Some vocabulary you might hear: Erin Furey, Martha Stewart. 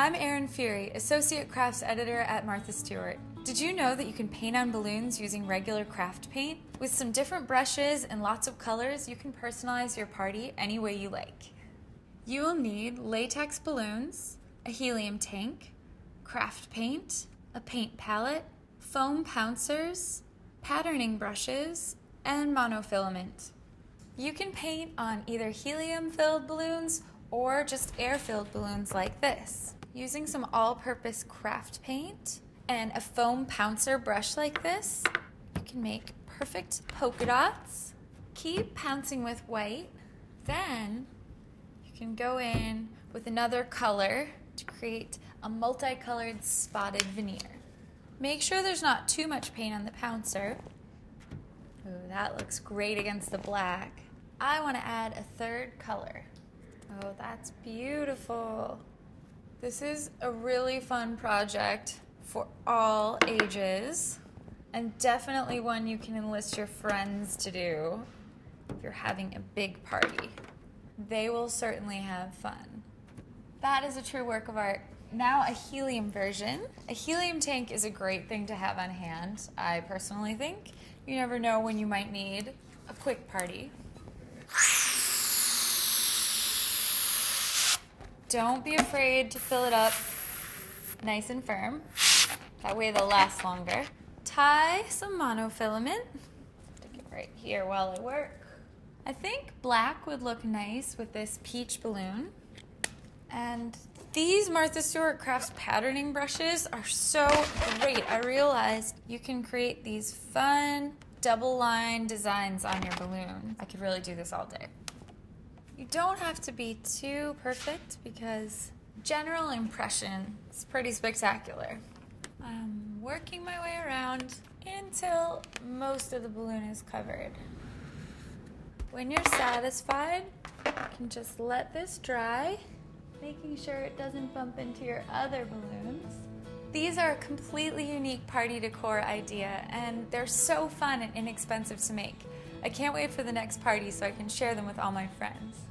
I'm Erin Furey, Associate Crafts Editor at Martha Stewart. Did you know that you can paint on balloons using regular craft paint? With some different brushes and lots of colors, you can personalize your party any way you like. You will need latex balloons, a helium tank, craft paint, a paint palette, foam pouncers, patterning brushes, and monofilament. You can paint on either helium-filled balloons or just air-filled balloons like this. Using some all-purpose craft paint and a foam pouncer brush like this, you can make perfect polka dots. Keep pouncing with white. Then you can go in with another color to create a multicolored spotted veneer. Make sure there's not too much paint on the pouncer. Ooh, that looks great against the black. I want to add a third color. Oh, that's beautiful. This is a really fun project for all ages, and definitely one you can enlist your friends to do if you're having a big party. They will certainly have fun. That is a true work of art. Now a helium version. A helium tank is a great thing to have on hand, I personally think. You never know when you might need a quick party. Don't be afraid to fill it up nice and firm. That way they'll last longer. Tie some monofilament. Stick it right here while I work. I think black would look nice with this peach balloon. And these Martha Stewart Crafts patterning brushes are so great. I realized you can create these fun double line designs on your balloon. I could really do this all day. You don't have to be too perfect because general impression is pretty spectacular. I'm working my way around until most of the balloon is covered. When you're satisfied, you can just let this dry, making sure it doesn't bump into your other balloons. These are a completely unique party decor idea, and they're so fun and inexpensive to make. I can't wait for the next party so I can share them with all my friends.